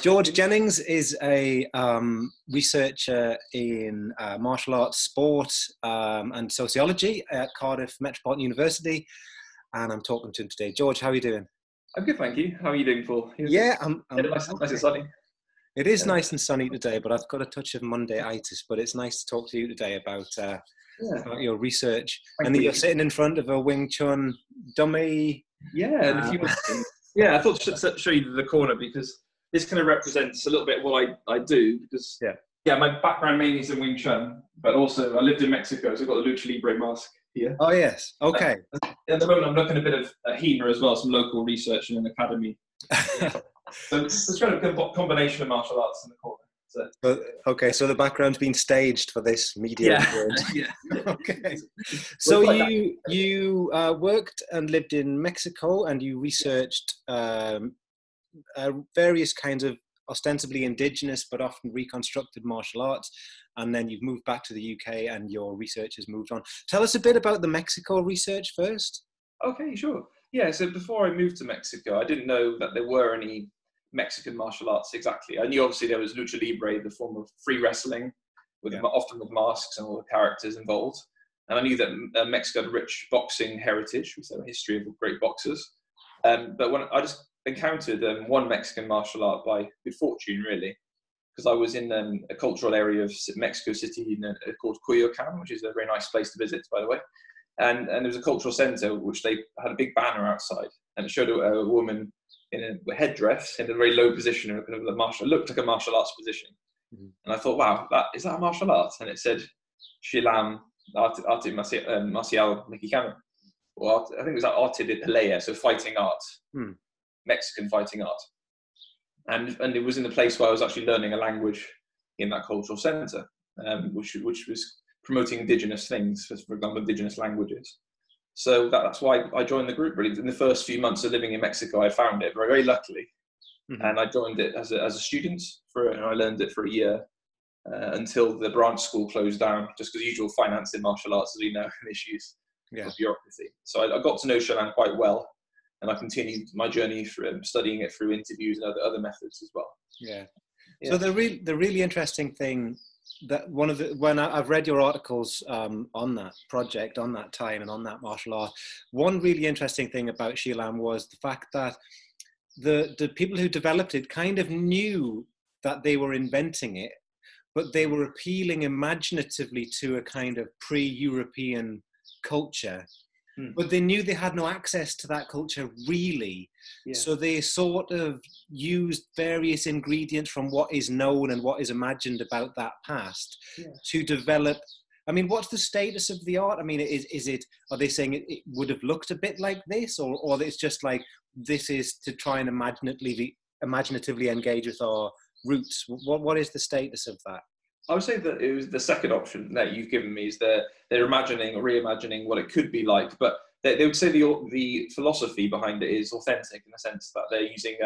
George Jennings is a researcher in martial arts, sport and sociology at Cardiff Metropolitan University, and I'm talking to him today. George, how are you doing? I'm good, thank you. How are you doing, Paul? Yeah, nice and sunny. It is nice and sunny today, but I've got a touch of Monday-itis, but it's nice to talk to you today about your research. And that you're sitting in front of a Wing Chun dummy. Yeah, and if you want, yeah, I thought I'd show you the corner because this kind of represents a little bit what I do, because yeah, my background mainly is in Wing Chun, but also I lived in Mexico, so I've got the Lucha Libre mask here. Oh, yes. Okay. At the moment, I'm looking at a bit of HEMA as well, some local research in an academy. So it's kind of a combination of martial arts in the corner. So. Okay, so the background's been staged for this media. Yeah. Yeah. Okay. So you worked and lived in Mexico, and you researched various kinds of ostensibly indigenous but often reconstructed martial arts, and then you've moved back to the UK, and your research has moved on. Tell us a bit about the Mexico research first. Okay, sure. Yeah, so before I moved to Mexico, I didn't know that there were any Mexican martial arts exactly. I knew obviously there was Lucha Libre, the form of free wrestling, with often with masks and all the characters involved. And I knew that Mexico had a rich boxing heritage, which is a history of great boxers. But when I just encountered one Mexican martial art by good fortune, really, because I was in a cultural area of Mexico City called Coyoacán, which is a very nice place to visit, by the way. And there was a cultural centre which they had a big banner outside, and it showed a woman in a headdress in a very low position, in kind of it looked like a martial arts position. Mm-hmm. And I thought, wow, is that a martial art? And it said, Xilam, Arte Marcial Mexicana. Or I think it was Arte de Pelea, so fighting art, Mexican fighting art. And it was in the place where I was actually learning a language in that cultural centre, which was promoting indigenous things, for example, indigenous languages. So that's why I joined the group, really. In the first few months of living in Mexico, I found it very luckily. Mm-hmm. And I joined it as a student, and I learned it for a year until the branch school closed down, just because usual finance in martial arts, as we know, and issues of bureaucracy. So I got to know Xilam quite well, and I continued my journey through studying it through interviews and other methods as well. Yeah. So the really interesting thing, that when I've read your articles on that project, on that time and on that martial art, one really interesting thing about Xilam was the fact that the people who developed it kind of knew that they were inventing it, but they were appealing imaginatively to a kind of pre-European culture, but they knew they had no access to that culture really. Yeah. So they sort of used various ingredients from what is known and what is imagined about that past to develop. I mean, what's the status of the art? I mean, are they saying it would have looked a bit like this, or it's just like, this is to try and imaginatively engage with our roots? What is the status of that? I would say that it was the second option that you've given me, is that they're imagining or reimagining what it could be like, but they would say the philosophy behind it is authentic, in the sense that they're using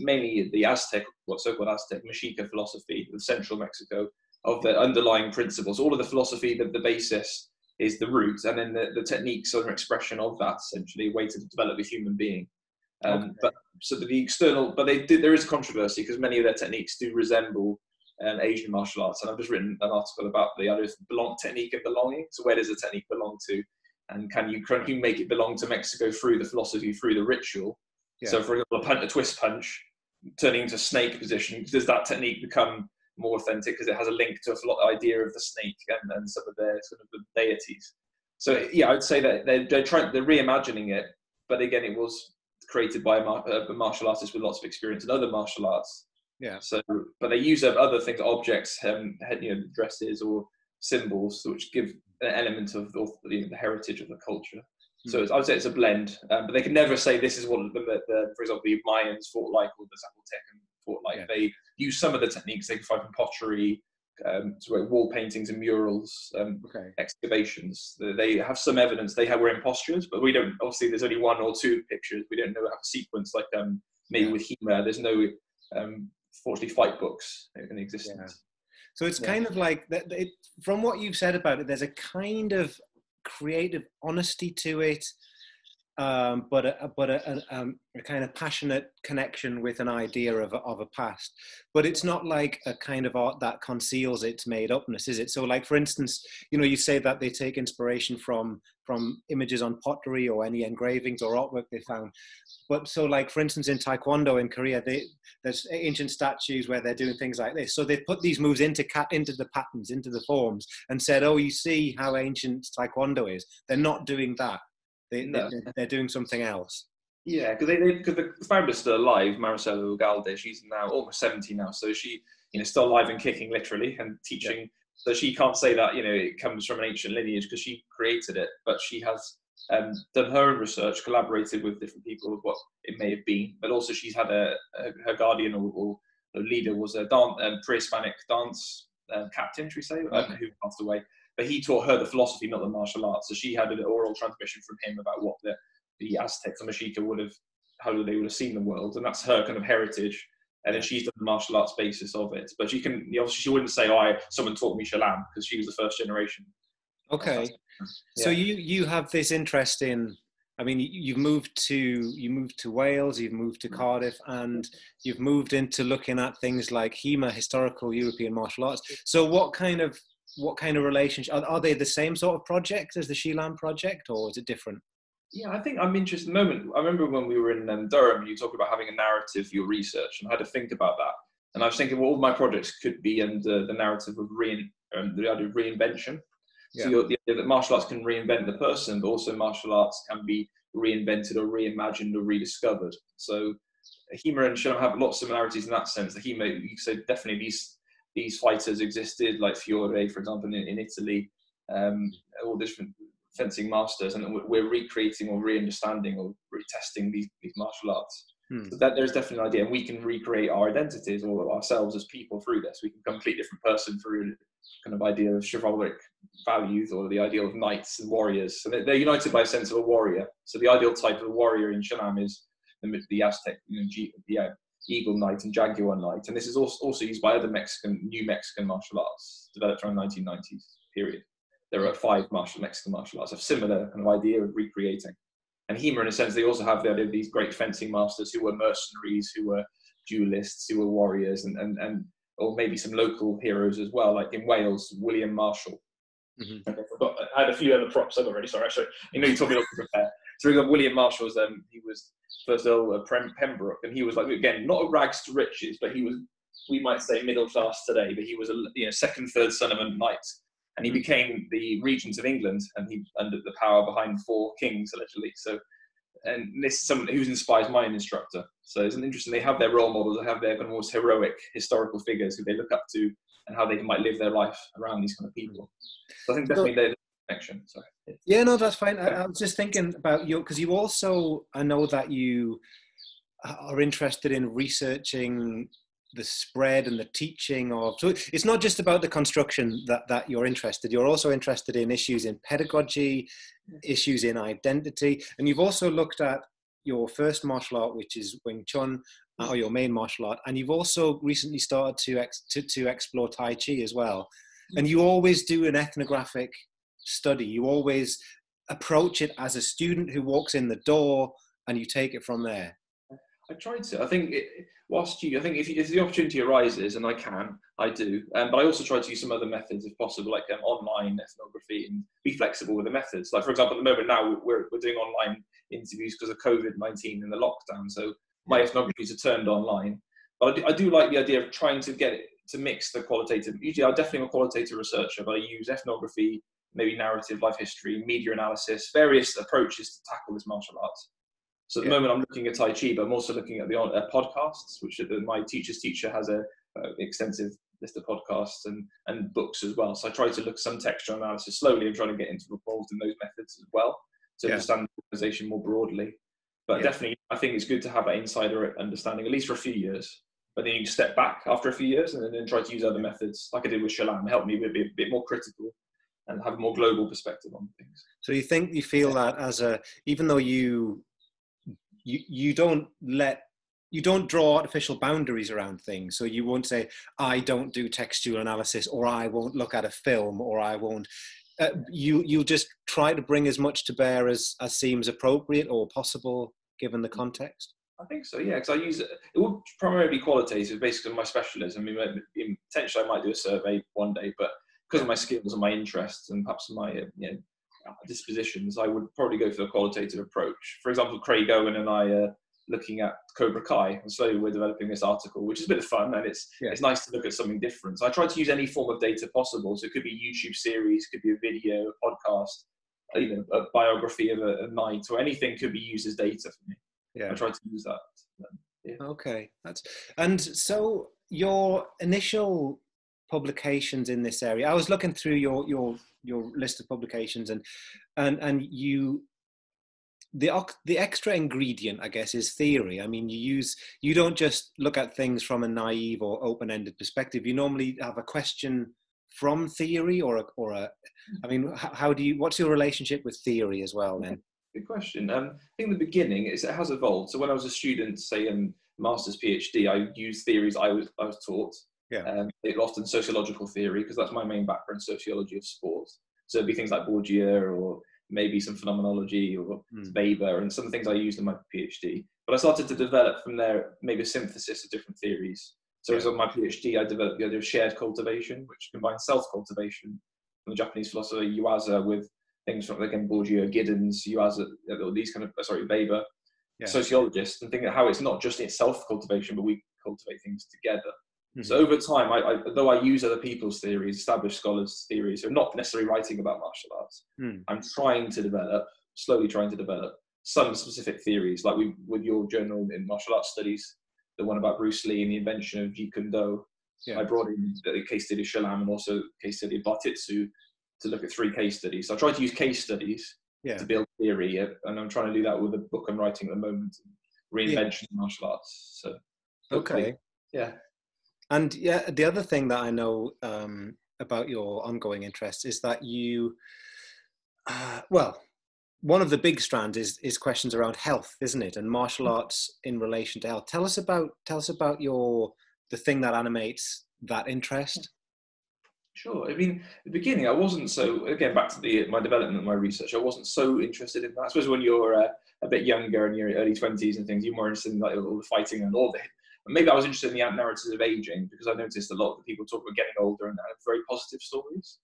mainly the Aztec, so-called Aztec Mexica philosophy of central Mexico, of the underlying principles. All of the philosophy, the basis is the root, and then the techniques are an expression of that, essentially, a way to develop a human being. There is controversy because many of their techniques do resemble Asian martial arts, and I've just written an article about the idea of technique and belonging. So where does the technique belong to, and can you make it belong to Mexico through the philosophy, through the ritual? Yeah. So for example, a twist punch turning into snake position, does that technique become more authentic because it has a link to the idea of the snake and some of their sort of the deities? So yeah, I would say that they're reimagining it, but again, it was created by a martial artist with lots of experience in other martial arts. Yeah. So, but they use other things, objects, dresses or symbols, which give an element of the heritage of the culture. Mm. So I would say it's a blend, but they can never say this is what for example, the Mayans fought like, or the Zapotec fought like. Yeah. They use some of the techniques they can find from pottery, wall paintings and murals, excavations. They have some evidence. They were in postures, but we don't. Obviously, there's only one or two pictures. We don't know how to sequence like maybe with HEMA. There's no. Fortunately, fight books in existence. Yeah. So it's kind of like that. From what you've said about it, there's a kind of creative honesty to it, but a kind of passionate connection with an idea of a past. But it's not like a kind of art that conceals its made-upness, is it? So, like, for instance, you know, you say that they take inspiration from images on pottery or any engravings or artwork they found. But so, like, for instance, in Taekwondo in Korea, there's ancient statues where they're doing things like this. So they put these moves into the patterns, into the forms, and said, oh, you see how ancient Taekwondo is. They're not doing that. They're doing something else. Yeah, because the founder's still alive, Maricela Ugalde. She's now almost 70 now, so she, you know, still alive and kicking literally and teaching. Yeah. So she can't say that, you know, it comes from an ancient lineage because she created it, but she has done her own research, collaborated with different people of what it may have been, but also she's had her guardian or leader was a pre-Hispanic dance captain, should we say, who passed away. But he taught her the philosophy, not the martial arts. So she had an oral transmission from him about what the Aztecs and Mexica would have, how they would have seen the world, and that's her kind of heritage. And then she's done the martial arts basis of it. But she can, obviously, she wouldn't say, "Oh, someone taught me Xilam," because she was the first generation. Okay, yeah. So you have this interest in. I mean, you moved to Wales, you've moved to Cardiff, and you've moved into looking at things like HEMA, historical European martial arts. So what kind of relationship are they? The same sort of project as the Xilam project, or is it different? Yeah, I think I'm interested at the moment. I remember when we were in Durham, you talked about having a narrative for your research, and I had to think about that. And I was thinking, well, all of my projects could be under the narrative of the idea of reinvention. Yeah. So the idea that martial arts can reinvent the person, but also martial arts can be reinvented or reimagined or rediscovered. So HEMA and Xilam have a lot of similarities in that sense. The HEMA, you said, definitely these fighters existed, like Fiore, for example, in Italy, all different fencing masters, and we're recreating or re-understanding or retesting these martial arts. So that there's definitely an idea, and we can recreate our identities or ourselves as people through this. We can become a completely different person through kind of idea of chivalric values or the ideal of knights and warriors. So they're united by a sense of a warrior. So the ideal type of a warrior in Xilam is the Aztec, eagle knight and jaguar knight, and this is also used by other new Mexican martial arts developed around the 1990s period. There are 5 Mexican martial arts, a similar kind of idea of recreating. And HEMA, in a sense, they also have the idea of these great fencing masters who were mercenaries, who were duelists, who were warriors, and or maybe some local heroes as well, like in Wales, William Marshall. Mm-hmm. I had a few other props up already, sorry, actually. You know, you told me not to prepare. So William Marshall was, he was first Earl of Pembroke, and he was, like, again, not rags to riches, but he was, we might say, middle class today, but he was a second, third son of a knight. And he became the regent of England, and he under the power behind 4 kings, allegedly. So, and this is someone who's inspired my instructor. So it's interesting. They have their role models. They have their kind of most heroic historical figures who they look up to, and how they might live their life around these kind of people. So I think definitely they're the connection. So. Yeah, no, that's fine. I was just thinking about you, because you also, I know that you are interested in researching the spread and the teaching of, so it's not just about the construction that you're interested. You're also interested in issues in pedagogy, issues in identity. And you've also looked at your first martial art, which is Wing Chun, or your main martial art. And you've also recently started to explore Tai Chi as well. And you always do an ethnographic study. You always approach it as a student who walks in the door, and you take it from there. I tried to. I think if the opportunity arises, and I do. But I also try to use some other methods if possible, like online ethnography, and be flexible with the methods. Like, for example, at the moment now we're doing online interviews because of COVID-19 and the lockdown. So my ethnographies are turned online. But I do like the idea of trying to get it to mix the qualitative. Usually, I'm definitely a qualitative researcher, but I use ethnography, maybe narrative, life history, media analysis, various approaches to tackle this martial arts. So at the moment I'm looking at Tai Chi, but I'm also looking at the podcasts, which my teacher's teacher has an extensive list of podcasts and books as well. So I try to look at some textual analysis slowly and try to get involved in those methods as well to understand the organisation more broadly. But definitely I think it's good to have that insider understanding, at least for a few years. But then you step back after a few years and then try to use other methods, like I did with Xilam. It helped me be a bit more critical and have a more global perspective on things. So you feel that as even though you don't draw artificial boundaries around things. So you won't say, I don't do textual analysis, or I won't look at a film, or I won't you just try to bring as much to bear as seems appropriate or possible given the context? I think so, yeah, because I use it. It would primarily be qualitative, basically my specialism. I mean, potentially I might do a survey one day, but because of my skills and my interests and perhaps my dispositions, I would probably go for a qualitative approach. For example, Craig Owen and I are looking at Cobra Kai, and so we're developing this article, which is a bit of fun, and it's nice to look at something different. So I try to use any form of data possible. So it could be a YouTube series, could be a video, podcast, a biography of a knight, or anything could be used as data for me. Yeah, I try to use that. Yeah. Okay, and so your initial publications in this area. I was looking through your list of publications, and you, the extra ingredient, I guess, is theory. I mean, you don't just look at things from a naive or open-ended perspective. You normally have a question from theory, or a. I mean, how do you? What's your relationship with theory as well then? Good question. I think in the beginning it has evolved. So when I was a student, say master's, PhD, I used theories I was taught. Yeah. Often sociological theory, because that's my main background, sociology of sport. So it'd be things like Bourdieu or maybe some phenomenology or Weber and some things I used in my PhD. But I started to develop from there maybe a synthesis of different theories. So as on my PhD, I developed the idea of shared cultivation, which combines self-cultivation from the Japanese philosopher Yuaza with things from, again, Bourdieu, Giddens, Yuaza, these kind of, Weber, sociologists, and think of how it's not just in self-cultivation, but we cultivate things together. Mm-hmm. So over time, though I use other people's theories, established scholars' theories, so I'm not necessarily writing about martial arts. I'm slowly trying to develop some specific theories, like with your journal in martial arts studies, the one about Bruce Lee and the invention of Jeet Kune Do. I brought in the case study of Xilam and also the case study of Bartitsu to look at 3 case studies. So I try to use case studies to build theory, and I'm trying to do that with a book I'm writing at the moment, Reinvention of Martial Arts. So okay. Yeah. And yeah, the other thing that I know about your ongoing interest is that you, one of the big strands is questions around health, isn't it? And martial arts in relation to health. Tell us about the thing that animates that interest. Sure. I mean, at the beginning, I wasn't so, again, back to my development and my research, I wasn't so interested in that. I suppose when you're a bit younger and you're in your early 20s and things, you're more interested in like all the fighting and all the. Maybe I was interested in the narratives of aging, because I noticed a lot of the people talk about getting older and have very positive stories.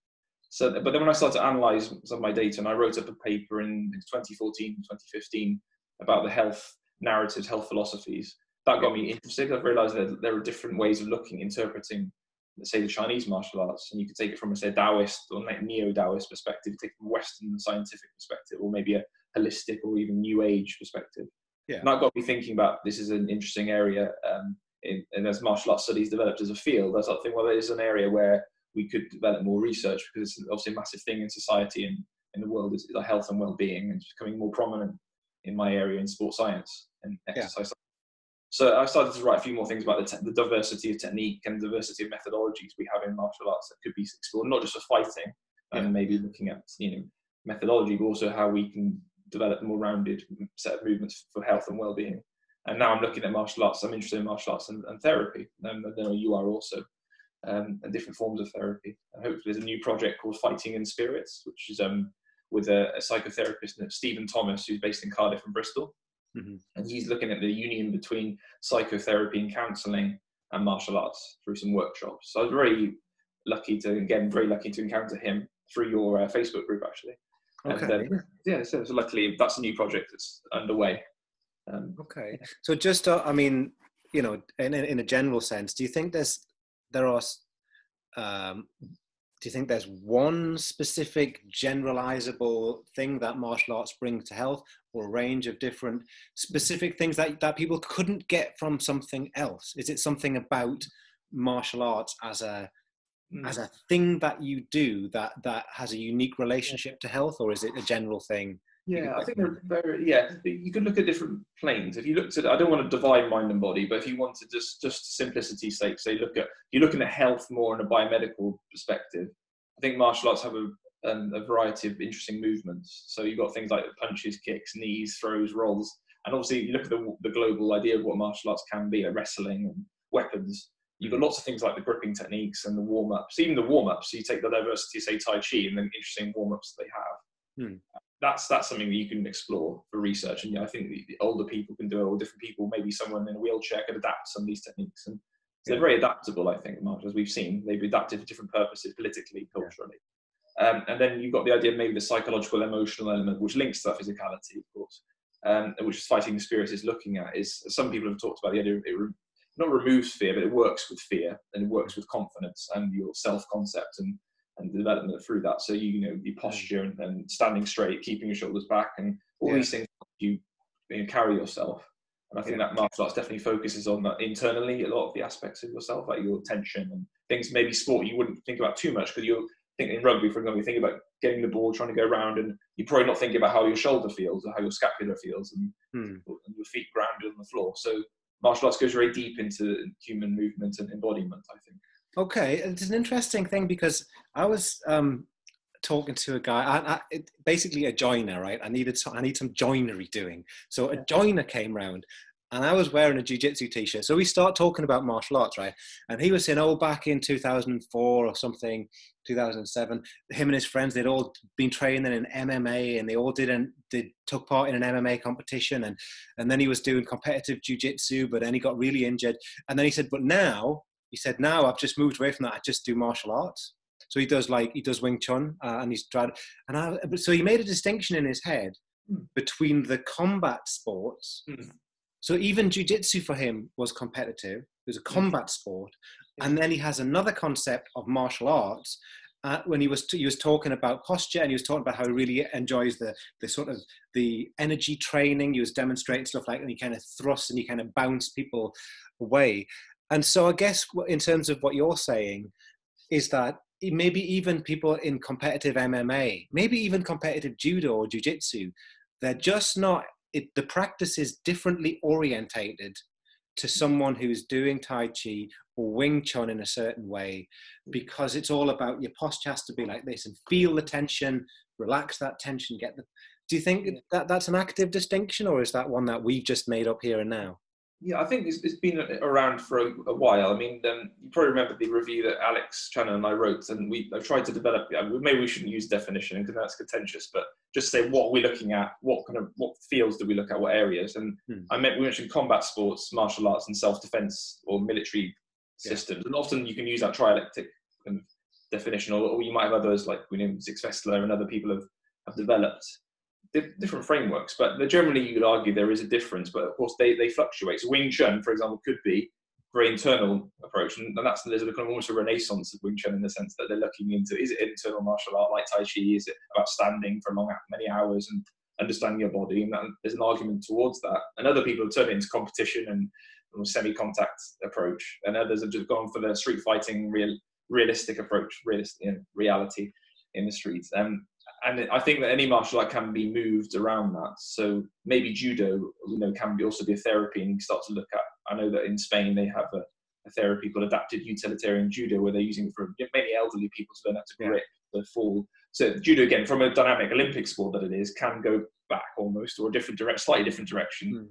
So, but then when I started to analyse some of my data, and I wrote up a paper in 2014, 2015 about the health narratives, health philosophies, that got me interested. I've realised that there are different ways of interpreting, say, the Chinese martial arts, and you could take it from, say, a Taoist or neo-Taoist perspective, take it from a Western scientific perspective, or maybe a holistic or even New Age perspective. Yeah. And that got me thinking about this is an interesting area, and as martial arts studies developed as a field, I started thinking, well, there's an area where we could develop more research, because it's obviously a massive thing in society and in the world is health and well-being, and it's becoming more prominent in my area in sports science and exercise. Yeah. So I started to write a few more things about the diversity of technique and diversity of methodologies we have in martial arts that could be explored, not just for fighting, and maybe looking at methodology, but also how we can develop a more rounded set of movements for health and well-being. And now I'm looking at martial arts. I'm interested in martial arts and therapy. I know you are also, and different forms of therapy. And hopefully there's a new project called Fighting in Spirits, which is with a psychotherapist, Stephen Thomas, who's based in Cardiff and Bristol. Mm-hmm. And he's looking at the union between psychotherapy and counselling and martial arts through some workshops. So I was very lucky to encounter him through your Facebook group, actually. Okay. And then, so luckily that's a new project that's underway. Okay. So just, in a general sense, do you think there's one specific generalizable thing that martial arts bring to health, or a range of different specific things that people couldn't get from something else? Is it something about martial arts as a thing that you do that has a unique relationship to health, or is it a general thing? Yeah, I think you could look at different planes. If you looked at, I don't want to divide mind and body, but if you want to just simplicity's sake, say you're looking at health more in a biomedical perspective, I think martial arts have a variety of interesting movements. So you've got things like punches, kicks, knees, throws, rolls, and obviously you look at the global idea of what martial arts can be, like wrestling and weapons. You've got lots of things like the gripping techniques and the warm-ups, even the warm-ups. So you take the diversity, say Tai Chi, and then interesting warm-ups that they have. That's something that you can explore for research. And yeah, I think the older people can do it, or different people, maybe someone in a wheelchair could adapt some of these techniques. And so they're very adaptable, I think, as we've seen. They've adapted for different purposes, politically, culturally. And then you've got the idea of maybe the psychological, emotional element, which links to that physicality, of course, which Fighting the Spirit is looking at. Is some people have talked about the idea of it not removes fear, but it works with fear, and it works with confidence and your self-concept and development through that. So you know your posture and standing straight, keeping your shoulders back, and all these things you carry yourself. And I think that martial arts definitely focuses on that internally, a lot of the aspects of yourself, like your tension and things. Maybe sport you wouldn't think about too much, because you're thinking in rugby, for example, you think about getting the ball, trying to go around, and you're probably not thinking about how your shoulder feels or how your scapula feels, and your feet grounded on the floor. So martial arts goes very deep into human movement and embodiment, I think. Okay, it's an interesting thing, because I was talking to a guy, basically a joiner, right? I need some joinery doing. So a joiner came round, and I was wearing a jiu-jitsu t-shirt. So we start talking about martial arts, right? And he was saying, oh, back in 2004 or something, 2007, him and his friends, they'd all been training in MMA, and they all took part in an MMA competition. And then he was doing competitive jiu-jitsu, but then he got really injured. And then he said, but now, I've just moved away from that. I just do martial arts. So he does Wing Chun, and he's tried. So he made a distinction in his head between the combat sports. So even jiu-jitsu for him was competitive. It was a combat sport. And then he has another concept of martial arts when he was talking about posture, and he was talking about how he really enjoys the sort of the energy training. He was demonstrating stuff like, and he kind of thrusts and he kind of bounce people away. And so I guess in terms of what you're saying is that maybe even people in competitive MMA, maybe even competitive judo or jiu-jitsu, they're just not... The practice is differently orientated to someone who's doing Tai Chi or Wing Chun in a certain way, because it's all about your posture has to be like this and feel the tension, relax that tension, get the... Do you think that that's an active distinction, or is that one that we've just made up here and now? Yeah, I think it's been around for a while. I mean, you probably remember the review that Alex Channon and I wrote, and I've tried to develop. Maybe we shouldn't use definition because that's contentious, but just say what we're looking at, what fields do we look at, what areas? And we mentioned combat sports, martial arts, and self-defense or military systems. And often you can use that trialectic kind of definition, or you might have others like William Zixvestler and other people have developed different frameworks, but generally you could argue there is a difference, but of course they fluctuate. So Wing Chun, for example, could be a very internal approach, and there's a kind of almost a renaissance of Wing Chun in the sense that they're looking into, is it internal martial art like Tai Chi? Is it about standing for many hours and understanding your body? And there's an argument towards that. And other people have turned it into competition and semi-contact approach, and others have just gone for the street fighting realistic approach, reality in the streets. And I think that any martial art can be moved around that. So maybe judo, can also be a therapy, and you can start to look at. I know that in Spain they have a therapy called adapted utilitarian judo, where they're using it for mainly elderly people to learn how to grip the fall. So judo, again, from a dynamic Olympic sport that it is, can go back almost, or a slightly different direction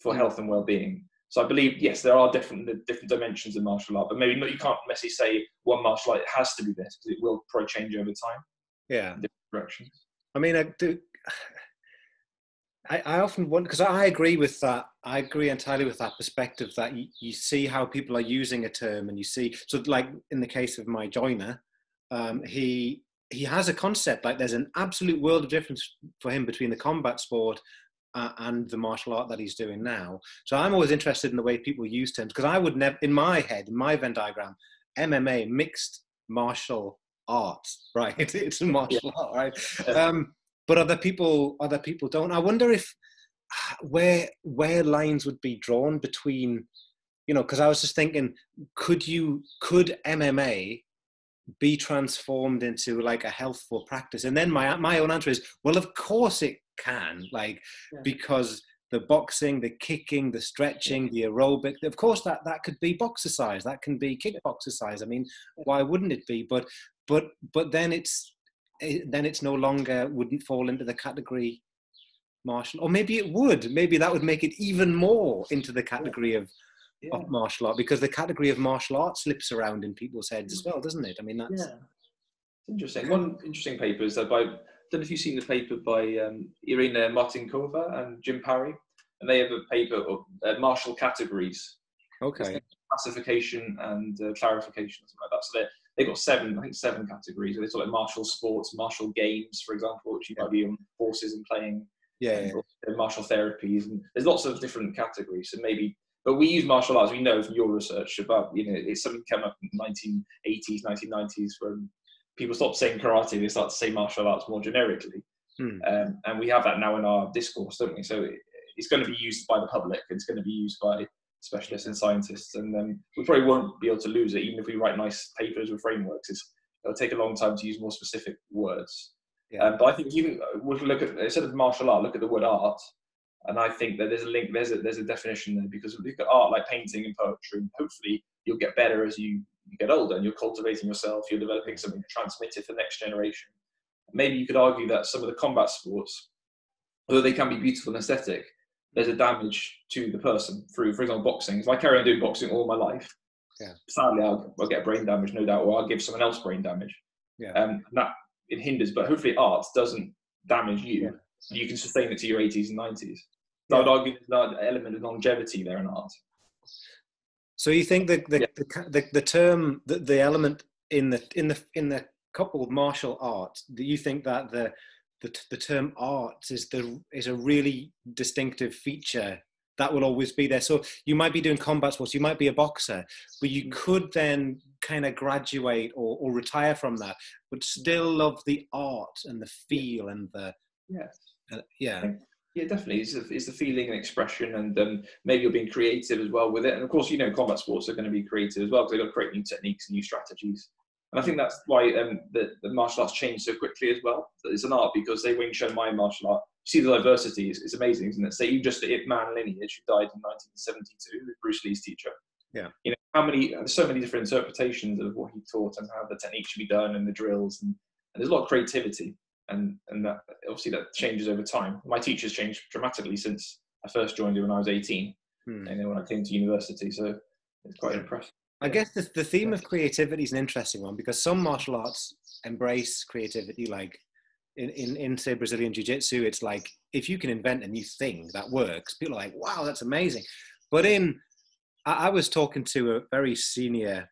for health and well-being. So I believe, yes, there are different dimensions of martial art, but maybe you can't necessarily say one martial art has to be this, because it will probably change over time. Yeah. I mean, I often wonder, because I agree with that. I agree entirely with that perspective that you see how people are using a term, and you see, so like in the case of my joiner, he has a concept, like there's an absolute world of difference for him between the combat sport and the martial art that he's doing now. So I'm always interested in the way people use terms, because I would never, in my head, in my Venn diagram, MMA, mixed martial art, right? It's a martial art, right? But other people don't. I wonder if where lines would be drawn between, because I was just thinking, could MMA be transformed into like a healthful practice? And then my own answer is, well, of course it can, because the boxing, the kicking, the stretching, the aerobic, of course that could be boxercise, that can be kickboxercise. I mean, why wouldn't it be? But then it's no longer, wouldn't fall into the category martial, or maybe it would. Maybe that would make it even more into the category of of martial art, because the category of martial art slips around in people's heads as well, doesn't it? I mean, that's it's interesting. One interesting paper is that by, I don't know if you've seen the paper by Irina Martinkova and Jim Parry, and they have a paper of martial categories. Okay. Classification and clarification, something like that. So they've got seven categories. So they talk about martial sports, martial games, for example, which you might be on horses and playing. Martial therapies, and there's lots of different categories. So maybe, but we use martial arts. We know from your research about, you know, it's something came up in the 1980s, 1990s when people stopped saying karate, they started to say martial arts more generically. And we have that now in our discourse, don't we? So it's going to be used by the public. It's going to be used by specialists and scientists, and we probably won't be able to lose it, even if we write nice papers with frameworks. It'll take a long time to use more specific words. But I think you would look at, instead of martial art, look at the word art, and I think that there's a link, there's a definition there, because look at art like painting and poetry, and hopefully you'll get better as you get older, and you're cultivating yourself, you're developing something to transmit it for the next generation. Maybe you could argue that some of the combat sports, although they can be beautiful and aesthetic, there's a damage to the person through, for example, boxing. If I carry on doing boxing all my life, sadly I'll get brain damage, no doubt, or I'll give someone else brain damage. And that, it hinders, but hopefully art doesn't damage you. You can sustain it to your 80s and 90s. So I would argue there's an element of longevity there in art. So you think that the term, the element in the coupled martial art, that you think that the term art is a really distinctive feature that will always be there. So you might be doing combat sports, you might be a boxer, but you could then kind of graduate or retire from that, but still love the art and the feel and the... Yeah, definitely. It's the feeling and expression, and maybe you're being creative as well with it. And of course, you know, combat sports are going to be creative as well, because they've got to create new techniques and new strategies. And I think that's why the martial arts changed so quickly as well. It's an art, because they Wing Chun, Mayan martial art. You see the diversity, it's amazing, isn't it? So even just the Ip Man lineage, who died in 1972, with Bruce Lee's teacher. You know, there's so many different interpretations of what he taught and how the technique should be done and the drills. And there's a lot of creativity. And that, obviously that changes over time. My teacher's changed dramatically since I first joined her when I was 18. And then when I came to university. So it's quite impressive. I guess the theme of creativity is an interesting one, because some martial arts embrace creativity, like in say Brazilian Jiu-Jitsu, it's like, if you can invent a new thing that works, people are like, wow, that's amazing. But I was talking to a very senior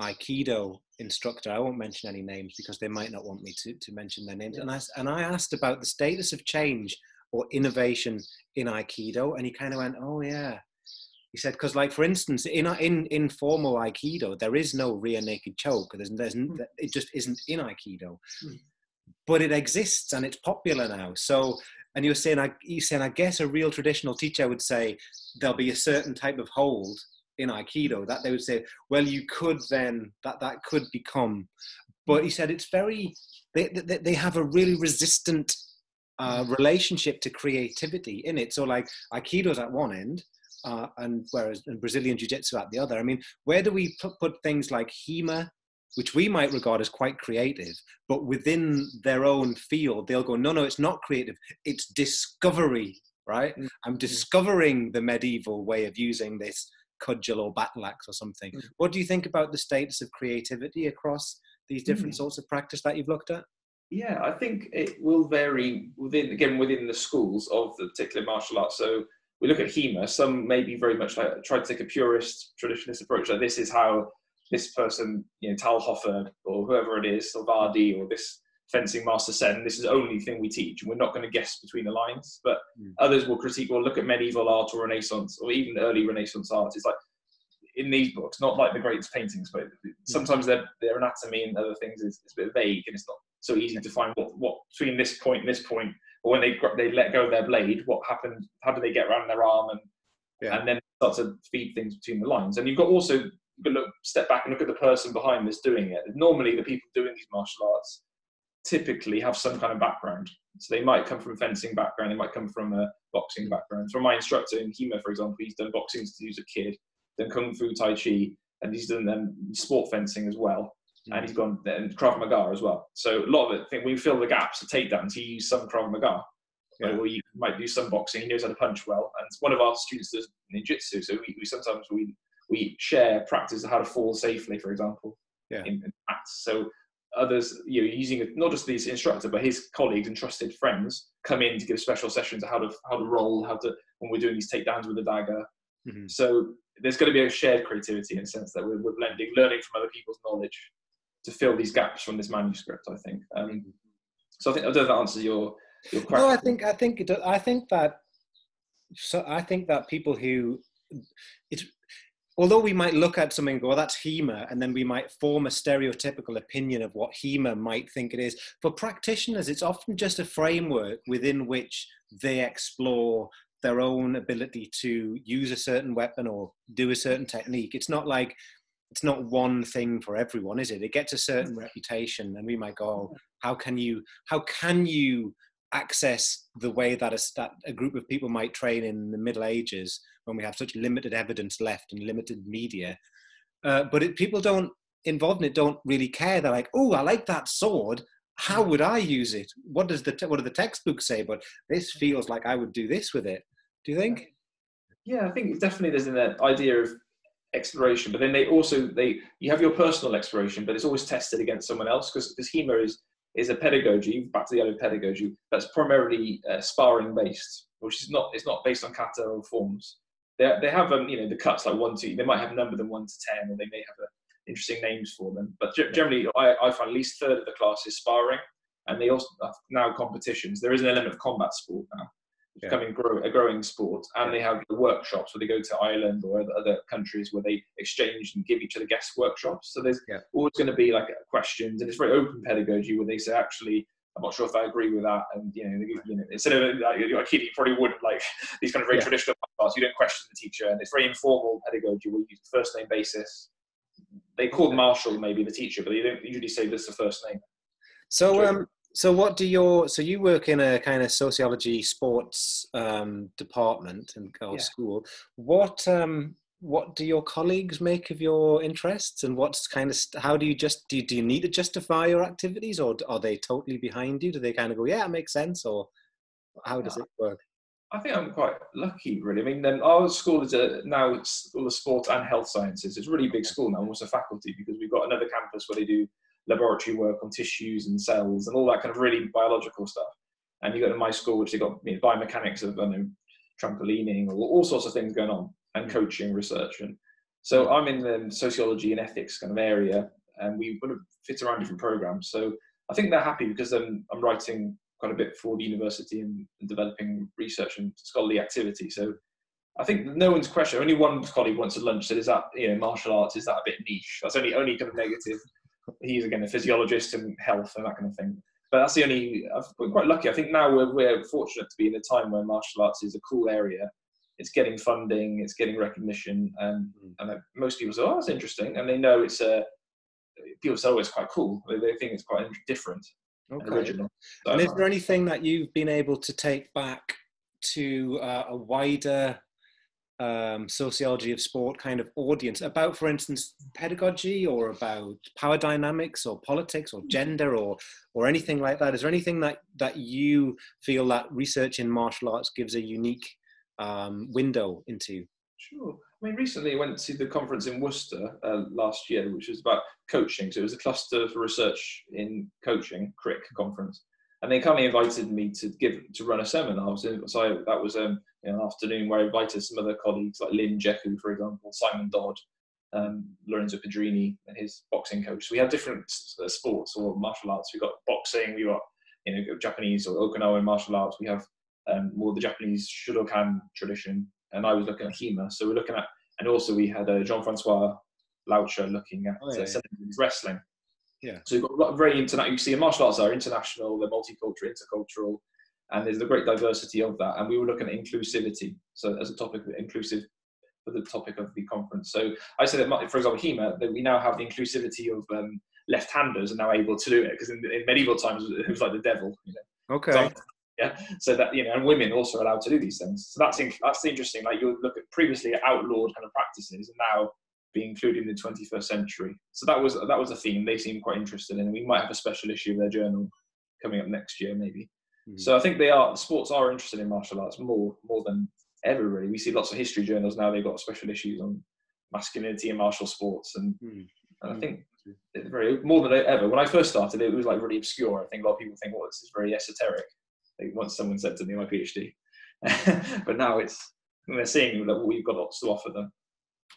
Aikido instructor, I won't mention any names because they might not want me to mention their names, and I asked about the status of change or innovation in Aikido, and he kind of went, oh yeah. He said, because, like, for instance, in formal Aikido, there is no rear naked choke. It just isn't in Aikido. But it exists, and it's popular now. So, and you're saying, I guess a real traditional teacher would say there'll be a certain type of hold in Aikido that they would say, well, you could then, that could become. But he said it's very, they have a really resistant relationship to creativity in it. So, like, Aikido's at one end, and Brazilian Jiu-Jitsu at the other. I mean, where do we put things like HEMA, which we might regard as quite creative, but within their own field, they'll go, no, it's not creative, it's discovery, right? I'm discovering the medieval way of using this cudgel or battle axe or something. What do you think about the status of creativity across these different sorts of practice that you've looked at? Yeah, I think it will vary within the schools of the particular martial arts. So, we look at HEMA, some may be very much like, try to take a purist, traditionalist approach, like this is how this person, you know, Tal Hoffer, or whoever it is, or Vardy, or this fencing master said, and this is the only thing we teach, and we're not going to guess between the lines. But others will critique, or look at medieval art or Renaissance, or even early Renaissance art. It's like, in these books, not like the great paintings, but sometimes their anatomy and other things is a bit vague, and it's not so easy to find what between this point and this point, or when they let go of their blade, what happened? How do they get around their arm? And then start to feed things between the lines. And step back and look at the person behind that's doing it. Normally, the people doing these martial arts typically have some kind of background. So they might come from a fencing background, they might come from a boxing background. From my instructor in HEMA, for example, he's done boxing since he was a kid, done Kung Fu, Tai Chi, and he's done sport fencing as well. And he's gone, and Krav Maga as well. So a lot of it, I think we fill the gaps, the takedowns, he used some Krav Maga. Like, well, you might do some boxing, he knows how to punch well, and one of our students does ninjutsu, so we sometimes share practice of how to fall safely, for example, in mats. So others, you know, using not just his instructor but his colleagues and trusted friends come in to give special sessions of how to roll, when we're doing these takedowns with a dagger. Mm-hmm. So there's going to be a shared creativity in the sense that we're blending, learning from other people's knowledge to fill these gaps from this manuscript, I think. So I don't know if that answers your question. No, I think it does. I think that people who, although we might look at something and go, well, that's HEMA, and then we might form a stereotypical opinion of what HEMA might think it is, for practitioners, it's often just a framework within which they explore their own ability to use a certain weapon or do a certain technique. It's not one thing for everyone, is it? It gets a certain reputation, and we might go, oh, how can you access the way that a group of people might train in the Middle Ages when we have such limited evidence left and limited media. But people involved in it don't really care. They're like, oh, I like that sword. How would I use it? What do the textbooks say? But this feels like I would do this with it. Do you think? Yeah, I think definitely there's that idea of exploration, but then you have your personal exploration, but it's always tested against someone else, because HEMA is a pedagogy, back to the other pedagogy, that's primarily sparring based, which is not, it's not based on kata or forms. They have, the cuts like 1, 2, they might have a number than 1 to 10, or they may have interesting names for them. But generally, I find at least a third of the class is sparring, and they also have now competitions. There is an element of combat sport now. It's becoming a growing sport, and they have the workshops where they go to Ireland or other countries where they exchange and give each other guest workshops. So there's always going to be like questions, and it's very open pedagogy where they say, actually, I'm not sure if I agree with that, and instead of a kid, you probably wouldn't like these kind of very traditional parts. You don't question the teacher, and it's very informal pedagogy where you use the first name basis. They call Marshall maybe the teacher, but they don't usually say this is the first name. So you work in a kind of sociology sports department or school. What do your colleagues make of your interests, and how do you need to justify your activities, or are they totally behind you? Do they kind of go, yeah, it makes sense, or how does it work? I think I'm quite lucky, really. I mean, our school is now it's all the sport and health sciences. It's a really big school now, almost a faculty, because we've got another campus where they do laboratory work on tissues and cells and all that kind of really biological stuff. And you go to my school, which they got biomechanics of trampolining, or all sorts of things going on, and coaching, research. And so I'm in the sociology and ethics kind of area, and we would have fit around different programs. So I think they're happy because I'm writing quite a bit for the university and developing research and scholarly activity. So I think no one's question. Only one colleague once at lunch said, "Is that martial arts? Is that a bit niche?" That's only kind of negative. He's again a physiologist and health and that kind of thing. But that's the only. We're quite lucky. I think now we're fortunate to be in a time where martial arts is a cool area. It's getting funding, it's getting recognition, and most people say, "Oh, that's interesting," and they know it's people say, "Oh, it's quite cool." They think it's quite different and original. So, and is there anything that you've been able to take back to a wider sociology of sport kind of audience about, for instance, pedagogy, or about power dynamics, or politics, or gender, or anything like that? Is there anything that you feel that research in martial arts gives a unique window into? Sure. I mean, recently I went to the conference in Worcester last year, which was about coaching. So it was a cluster for research in coaching, CRIC conference, and they kindly invited me to run a seminar. So that was an afternoon where I invited some other colleagues like Lynn Jeku, for example, Simon Dodd, Lorenzo Pedrini, and his boxing coach. So we had different sports or martial arts. We got boxing. We got Japanese or Okinawan martial arts. We have more the Japanese Shodokan tradition, and I was looking at HEMA. So we're looking at, and also we had Jean-Francois Laucher looking at wrestling. Yeah. So you've got very international. You see, martial arts are international. They're multicultural, intercultural, and there's the great diversity of that. And we were looking at inclusivity. So as a topic, inclusive for the topic of the conference. So I said that, for example, HEMA, that we now have the inclusivity of left-handers are now able to do it, because in medieval times it was like the devil. Okay. So that, and women also are allowed to do these things. So that's interesting. Like, you look at previously outlawed kind of practices, and now being included in the 21st century. So that was a theme they seemed quite interested in. We might have a special issue of their journal coming up next year, maybe. Mm-hmm. So I think sports are interested in martial arts more than ever, really. We see lots of history journals now, they've got special issues on masculinity and martial sports, and, mm-hmm. and I think it's more than ever. When I first started, it was like really obscure. I think a lot of people think, well, this is very esoteric. Like once someone said to me, my PhD, but now they're seeing that we've got lots to offer them.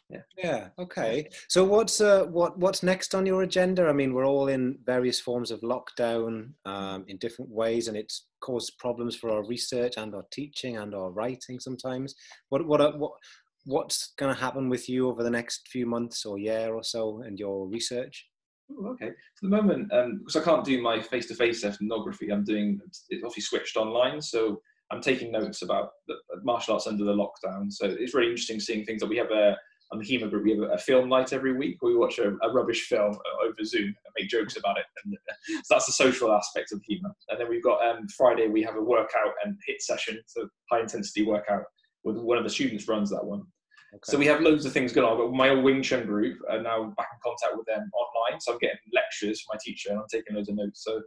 Yeah. Yeah. Okay. So what's next on your agenda? I mean, we're all in various forms of lockdown in different ways, and it's caused problems for our research and our teaching and our writing sometimes. What's going to happen with you over the next few months or year or so, and your research? Ooh, okay. For the moment, because I can't do my face-to-face ethnography, it's obviously switched online, so I'm taking notes about the martial arts under the lockdown. So it's really interesting seeing things that we have on the HEMA group. We have a film night every week. We watch a rubbish film over Zoom and make jokes about it. And so that's the social aspect of HEMA. And then we've got Friday, we have a workout and HIIT session, so high-intensity workout, with one of the students runs that one. Okay. So we have loads of things going on. But my old Wing Chun group are now back in contact with them online. So I'm getting lectures from my teacher and I'm taking loads of notes. So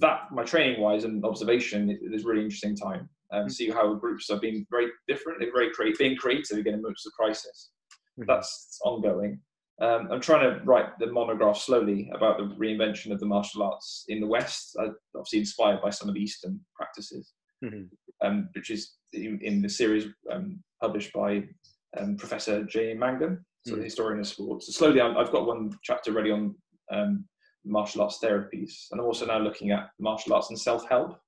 that, my training wise and observation, is really interesting time. See how groups are being very different. They're very being creative again amidst the crisis. Mm-hmm. That's ongoing. I'm trying to write the monograph slowly about the reinvention of the martial arts in the West. I'm obviously inspired by some of the Eastern practices, which is in the series published by Professor J. Mangum, so the historian of sports. So slowly, I've got one chapter ready on martial arts therapies, and I'm also now looking at martial arts and self-help.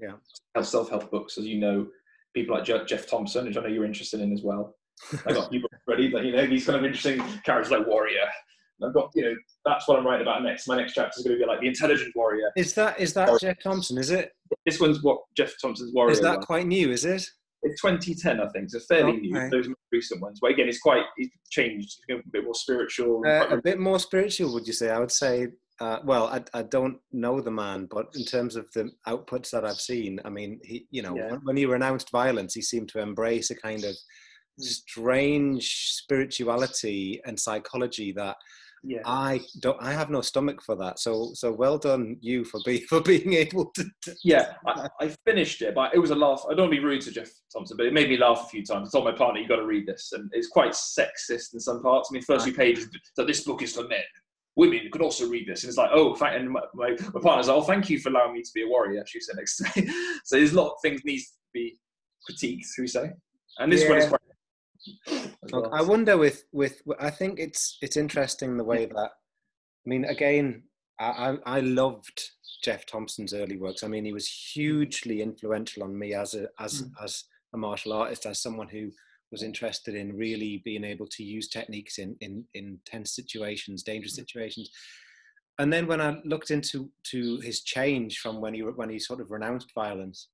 Yeah, self-help books, as you know, people like Geoff Thompson, which I know you're interested in as well. I've got people ready, but these kind of interesting characters like Warrior. And I've got, that's what I'm writing about next. My next chapter is going to be like the intelligent warrior. Is that Geoff Thompson? Is it? This one's what Geoff Thompson's Warrior. Is that one. Quite new? Is it? It's 2010, I think. So fairly new. Those recent ones, but again, it's changed. It's a bit more spiritual. A bit more spiritual, would you say? I would say. Well, I don't know the man, but in terms of the outputs that I've seen, I mean, when he renounced violence, he seemed to embrace a kind of strange spirituality and psychology that I have no stomach for that. So well done you for being able to. I finished it, but it was a laugh. I don't want to be rude to Geoff Thompson, but it made me laugh a few times. I told my partner, "You got to read this," and it's quite sexist in some parts. I mean, first few pages that this book is for men. Women could also read this, and it's like, and my partner's like, thank you for allowing me to be a warrior, she said next to me. So there's a lot of things needs to be critiqued, should we say? And this one is quite. Well. I wonder with I think it's interesting the way that, I mean, again, I loved Geoff Thompson's early works. I mean, he was hugely influential on me as a martial artist, as someone who was interested in really being able to use techniques in tense situations, dangerous situations. And then when I looked into his change from when he sort of renounced violence,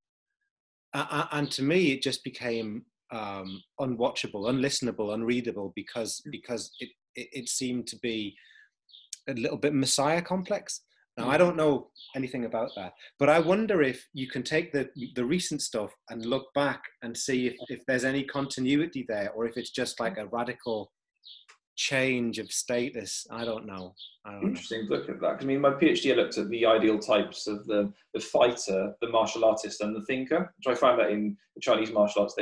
and to me it just became unwatchable, unlistenable, unreadable, because it seemed to be a little bit messiah complex. Now, I don't know anything about that, but I wonder if you can take the recent stuff and look back and see if there's any continuity there, or if it's just like a radical change of status. I don't know. Interesting to look at that. I mean, my PhD, I looked at the ideal types of the fighter, the martial artist, and the thinker, which I found that in the Chinese martial arts,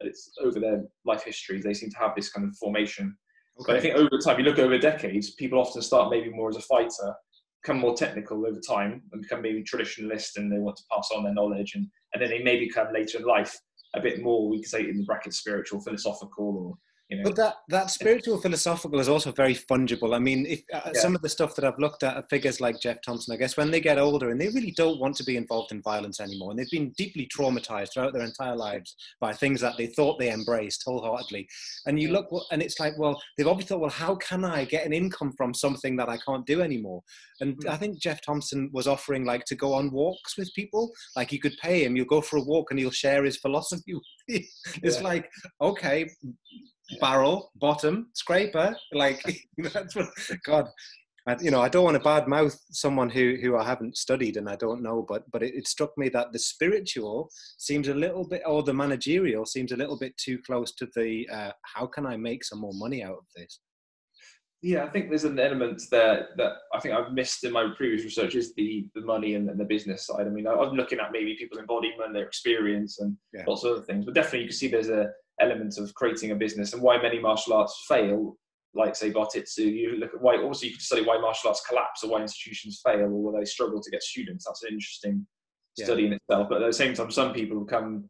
it's over their life histories, they seem to have this kind of formation. Okay. But I think over time, you look over decades, people often start maybe more as a fighter, become more technical over time and become maybe traditionalist, and they want to pass on their knowledge, and then they may become later in life a bit more, we could say in the bracket, spiritual, philosophical, or But that spiritual philosophical is also very fungible. I mean, some of the stuff that I've looked at are figures like Geoff Thompson, I guess, when they get older and they really don't want to be involved in violence anymore, and they've been deeply traumatized throughout their entire lives by things that they thought they embraced wholeheartedly. And you look, and it's like, well, they've obviously thought, well, how can I get an income from something that I can't do anymore? And I think Geoff Thompson was offering like to go on walks with people. Like you could pay him, you'll go for a walk and he'll share his philosophy with you. It's like, okay, barrel, bottom, scraper, like that's what God. I don't want to badmouth someone who I haven't studied and I don't know, but it struck me that the spiritual seems a little bit, or the managerial seems a little bit too close to the how can I make some more money out of this? Yeah, I think there's an element there that I think I've missed in my previous research is the money and the business side. I mean, I'm looking at maybe people's embodiment, their experience and lots of other things, but definitely you can see there's an element of creating a business and why many martial arts fail, like say Bartitsu. You look at why, also you can study why martial arts collapse or why institutions fail or why they struggle to get students. That's an interesting study in itself. But at the same time, some people come,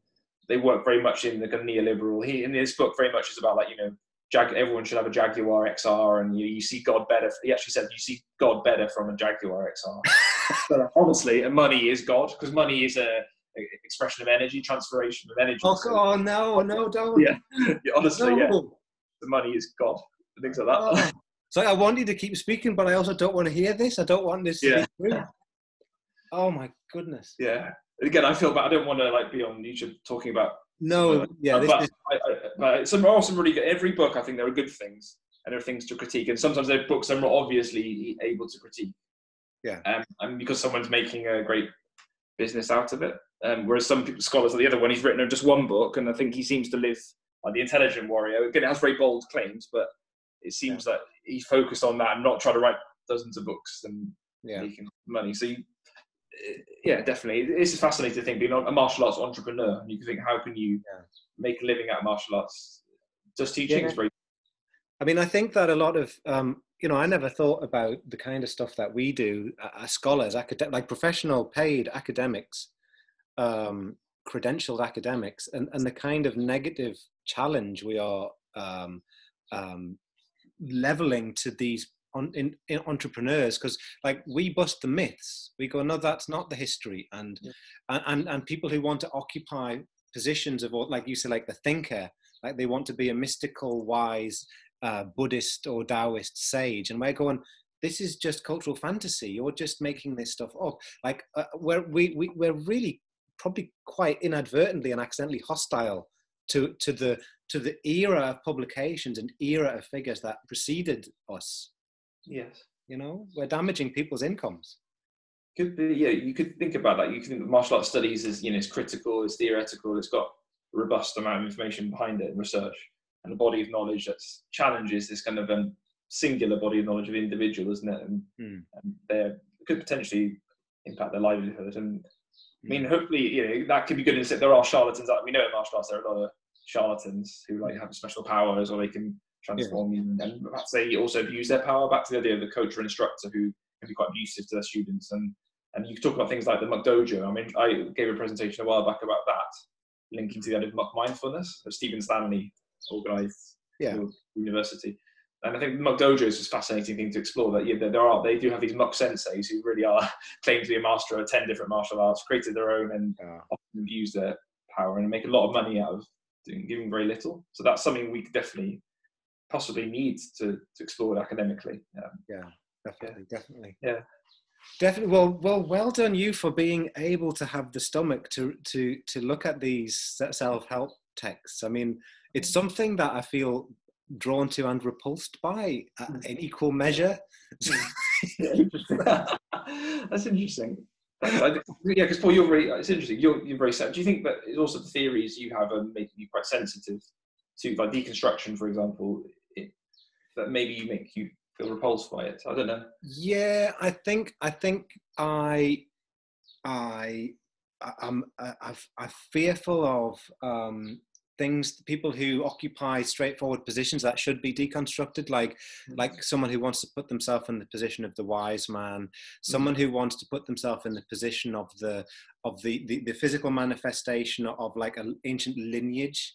they work very much in the kind of neoliberal, in this book very much is about like, you know, everyone should have a Jaguar XR, and you see God better. He actually said you see God better from a Jaguar XR. But honestly, money is God, because money is an expression of energy, transferation of energy. Oh, God, no, don't. Yeah, honestly, no. The money is God, things like that. Oh. So I want you to keep speaking, but I also don't want to hear this. I don't want this to be true. Oh, my goodness. Yeah. Again, I feel bad. I don't want to like be on YouTube talking about but some are some really good. Every book, I think there are good things and there are things to critique. And sometimes there are books I'm not obviously able to critique. Yeah. And because someone's making a great business out of it. Whereas some people, scholars like the other one, he's written just one book, and I think he seems to live like the intelligent warrior. Again, it has very bold claims, but it seems that he focused on that and not try to write dozens of books and making money. So yeah, definitely. It's a fascinating thing being a martial arts entrepreneur. You can think, how can you make a living out of martial arts? Just teaching is very. I mean, I think that a lot of I never thought about the kind of stuff that we do as scholars, like professional, paid academics, credentialed academics, and the kind of negative challenge we are leveling to these. In entrepreneurs, because like we bust the myths, we go, no, that's not the history, and people who want to occupy positions of what, like you say, like the thinker, like they want to be a mystical, wise Buddhist or Taoist sage, and we're going, this is just cultural fantasy. You're just making this stuff up. Like we're really probably quite inadvertently and accidentally hostile to the era of publications and era of figures that preceded us. Yes, we're damaging people's incomes. Could be, yeah. You could think about that. You could think that martial arts studies is, it's critical, it's theoretical, it's got a robust amount of information behind it, and research, and a body of knowledge that challenges this kind of singular body of knowledge of individual, isn't it? And it could potentially impact their livelihood. And I mean, hopefully, that could be good. Instead, there are charlatans. Like we know in martial arts, there are a lot of charlatans who like have special powers, or they can transform you, and perhaps they also abuse their power. Back to the idea of the coach or instructor who can be quite abusive to their students, and you can talk about things like the McDojo. I mean, I gave a presentation a while back about that, linking to the idea of mindfulness that Stephen Stanley organised at university, and I think the McDojo is just a fascinating thing to explore. That they do have these muck senseis who really are claim to be a master of 10 different martial arts, created their own, and often abuse their power and make a lot of money out of giving very little. So that's something we could definitely. Possibly needs to explore it academically. Definitely. Well done you for being able to have the stomach to look at these self-help texts. I mean, it's something that I feel drawn to and repulsed by in equal measure. That's interesting. Because Paul, you're very. It's interesting. You're very sad. Do you think that it's also the theories you have are making you quite sensitive? To like deconstruction, for example, that maybe make you feel repulsed by it. I don't know. Yeah, I'm fearful of things. People who occupy straightforward positions that should be deconstructed, like someone who wants to put themselves in the position of the wise man, someone who wants to put themselves in the position of the physical manifestation of like an ancient lineage.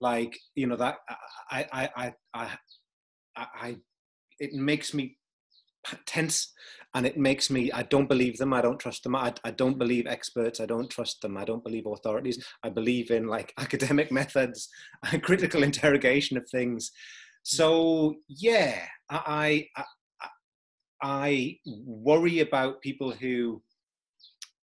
Like, that I it makes me tense, and it makes me, I don't believe them. I don't trust them. I don't believe experts. I don't trust them. I don't believe authorities. I believe in like academic methods and critical interrogation of things. So yeah, I worry about people who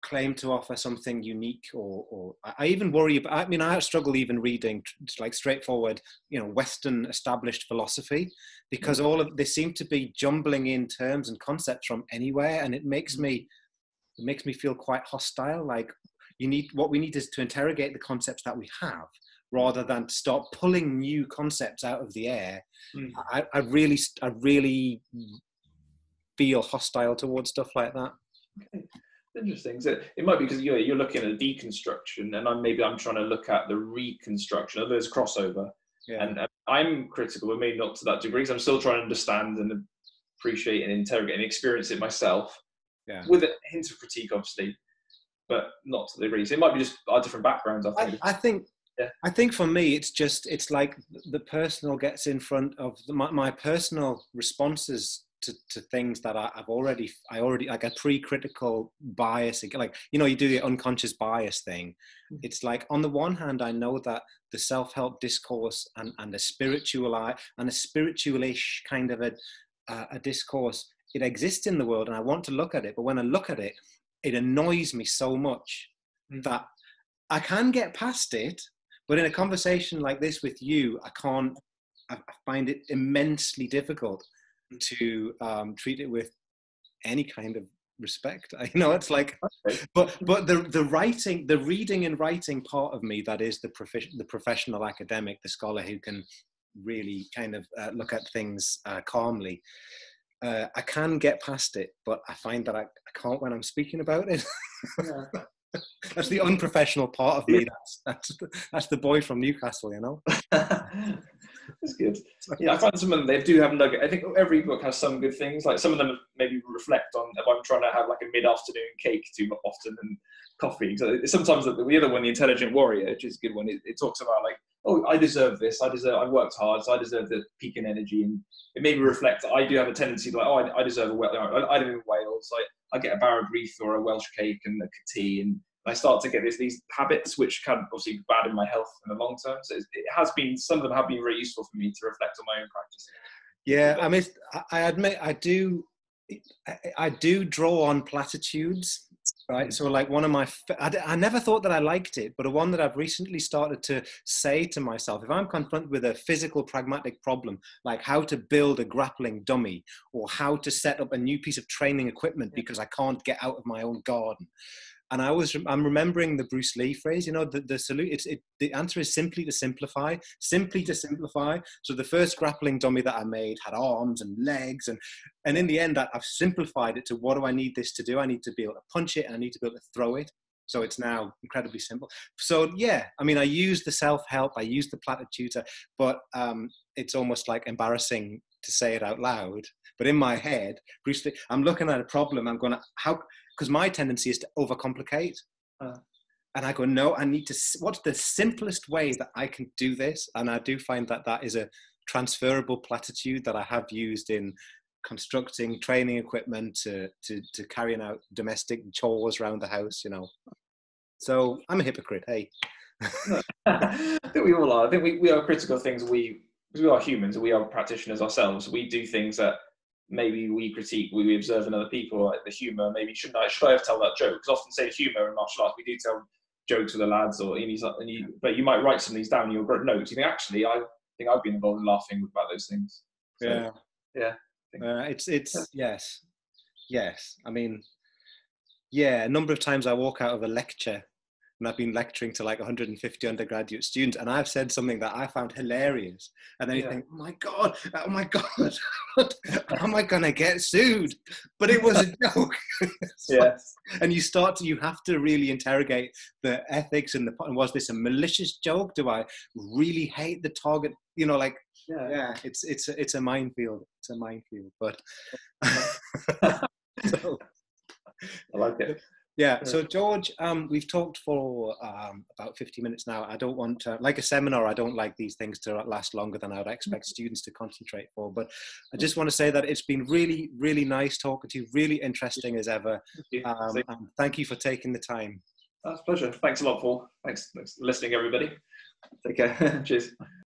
claim to offer something unique, or I even worry about, I mean, I struggle even reading like straightforward, Western established philosophy, because they seem to be jumbling in terms and concepts from anywhere. And it makes me feel quite hostile. Like what we need is to interrogate the concepts that we have rather than to start pulling new concepts out of the air. I really feel hostile towards stuff like that. Okay. Interesting. So it might be because you're looking at deconstruction, and I'm trying to look at the reconstruction. Although there's crossover, yeah. And I'm critical, but maybe not to that degree, because I'm still trying to understand and appreciate and interrogate and experience it myself, yeah. With a hint of critique, obviously, but not to the degree. So it might be just our different backgrounds. I think for me, it's like the personal gets in front of my personal responses. To things that I already like a pre-critical bias, like, you do the unconscious bias thing. It's like, on the one hand, I know that the self-help discourse and a spiritualish kind of a discourse, it exists in the world, and I want to look at it, but when I look at it, it annoys me so much that I can get past it, but in a conversation like this with you, I find it immensely difficult to treat it with any kind of respect. It's like, but the reading and writing part of me, that is the professional academic, the scholar who can really kind of look at things calmly. I can get past it, but I find that I can't when I'm speaking about it. Yeah. That's the unprofessional part of me. That's the boy from Newcastle, That's good. Yeah, I find some of them, they do have nugget. I think every book has some good things. Like, some of them maybe reflect on, if I'm trying to have like a mid-afternoon cake too often and coffee. So sometimes the other one, The Intelligent Warrior, which is a good one, it talks about like, oh, I deserve this. I worked hard, so I deserve the peak in energy. And it made me reflect. I do have a tendency to like, oh, I deserve I live in Wales. Like, I get a barragrith or a Welsh cake and a tea, and I start to get these habits, which can obviously be bad in my health in the long term. So some of them have been very useful for me to reflect on my own practice. Yeah, I mean, I admit I do draw on platitudes, right? So like one of my, I never thought that I liked it, but one that I've recently started to say to myself, if I'm confronted with a physical pragmatic problem, like how to build a grappling dummy or how to set up a new piece of training equipment because I can't get out of my own garden. And I'm remembering the Bruce Lee phrase, the salute. The answer is simply to simplify. So the first grappling dummy that I made had arms and legs. And in the end, I've simplified it to, what do I need this to do? I need to be able to punch it, and I need to be able to throw it. So it's now incredibly simple. So yeah, I mean, I use the self-help, I use the platitudes, but it's almost like embarrassing to say it out loud. But in my head, Bruce Lee, I'm looking at a problem, I'm going to, because my tendency is to overcomplicate. And I go, no, I need to, what's the simplest way that I can do this? And I do find that is a transferable platitude that I have used in constructing training equipment to carrying out domestic chores around the house, So I'm a hypocrite, hey. I think we all are. I think we are critical things. Because we are humans, we are practitioners ourselves. We do things that maybe we critique, we observe in other people, like the humour. Maybe should I have told that joke? Because often say humour in martial arts, we do tell jokes with the lads, but you might write some of these down in your notes. You think, actually, I think I've been involved in laughing about those things. So, yeah. Yes. I mean, yeah. A number of times I walk out of a lecture, and I've been lecturing to like 150 undergraduate students, and I've said something that I found hilarious. And then you think, oh my God, how am I going to get sued? But it was a joke. Yes. And you have to really interrogate the ethics and was this a malicious joke? Do I really hate the target? It's a minefield. It's a minefield, but. So, I like it. Yeah, so George, we've talked for about 50 minutes now. I don't want to, like a seminar, I don't like these things to last longer than I would expect students to concentrate for. But I just want to say that it's been really, really nice talking to you, really interesting as ever. Thank you for taking the time. That's a pleasure. Thanks a lot, Paul. Thanks for listening, everybody. Take care. Cheers.